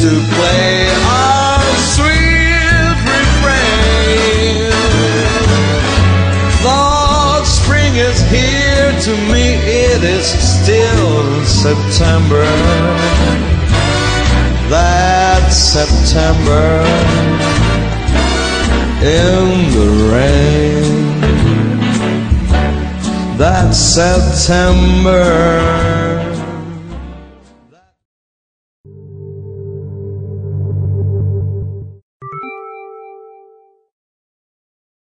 to play our sweet refrain. Though spring is here, to me it is still September. That September in the rain. That September.